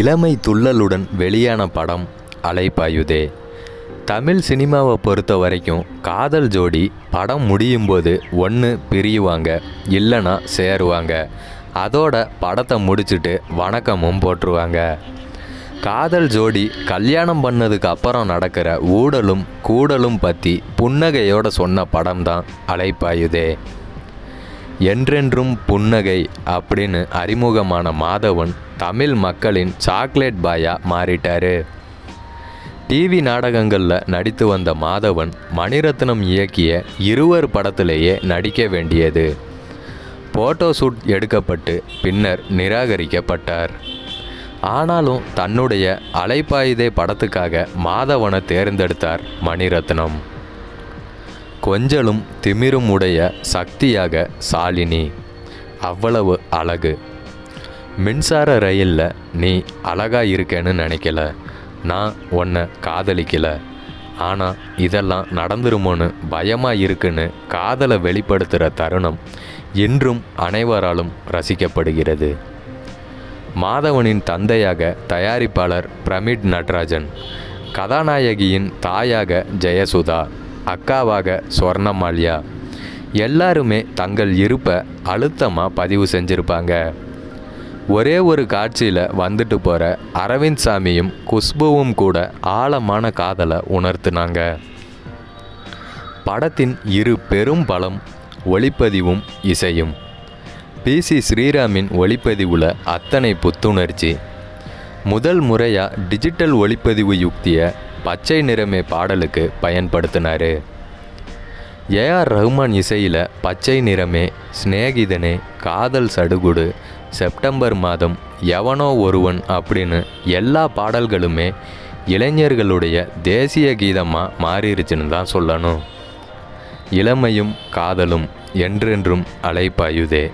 இளமை துள்ளலுடன் வெளியான படம் அலைபாயுதே. தமிழ் சினிமாவை பொறுத்த வரைக்கும் காதல் ஜோடி படம் முடியும் போது ஒன்று பிரியுவாங்க, இல்லைன்னா சேருவாங்க. அதோட படத்தை முடிச்சுட்டு வணக்கமும் போட்டுருவாங்க. காதல் ஜோடி கல்யாணம் பண்ணதுக்கு அப்புறம் நடக்கிற ஊடலும் கூடலும் பற்றி புன்னகையோடு சொன்ன படம் தான் அலைபாயுதே. என்றென்றும் புன்னகை அப்படின்னு அறிமுகமான மாதவன் தமிழ் மக்களின் சாக்லேட் பாயாக மாறிட்டார். டிவி நாடகங்களில் நடித்து வந்த மாதவன் மணிரத்னம் இயக்கிய இருவர் படத்திலேயே நடிக்க வேண்டியது போட்டோ ஷூட் எடுக்கப்பட்டு பின்னர் நிராகரிக்கப்பட்டார். ஆனாலும் தன்னுடைய அலைபாயுதே படத்துக்காக மாதவனை தேர்ந்தெடுத்தார் மணிரத்னம். கொஞ்சலும் திமிரும் உடைய சக்தியாக ஷாலினி, அவ்வளவு அழகு. மின்சார ரயிலில் நீ அழகாக இருக்கேன்னு நினைக்கல, நான் உன்னை காதலிக்கலை, ஆனால் இதெல்லாம் நடந்துருமோன்னு பயமாக இருக்குன்னு காதலை வெளிப்படுத்துகிற தருணம் இன்றும் அனைவராலும் ரசிக்கப்படுகிறது. மாதவனின் தந்தையாக தயாரிப்பாளர் பிரமிட் நடராஜன், கதாநாயகியின் தாயாக ஜெயசுதா, அக்காவாக சொர்ணமால்யா எல்லாருமே தங்கள் இருப்பை அழுத்தமாக பதிவு செஞ்சுருப்பாங்க. ஒரே ஒரு காட்சியில் வந்துட்டு போகிற அரவிந்த் சாமியும் குஷ்புவும் கூட ஆழமான காதலை உணர்த்தினாங்க. படத்தின் இரு பெரும் பலம் ஒளிப்பதிவும் இசையும். பிசி ஸ்ரீராமின் ஒளிப்பதிவில் அத்தனை புத்துணர்ச்சி. முதல் முறையாக டிஜிட்டல் ஒளிப்பதிவு யுக்தியை பச்சை நிறமே பாடலுக்கு பயன்படுத்தினார். ஏஆர் ரஹ்மான் இசையில் பச்சை நிறமே, ஸ்நேகிதனே, காதல் சடுகுடு, செப்டம்பர் மாதம், எவனோ ஒருவன் அப்படின்னு எல்லா பாடல்களுமே இளைஞர்களுடைய தேசிய கீதமாக மாறிடுச்சுன்னு தான் சொல்லணும். இளமையும் காதலும் என்றென்றும் அலைபாயுதே.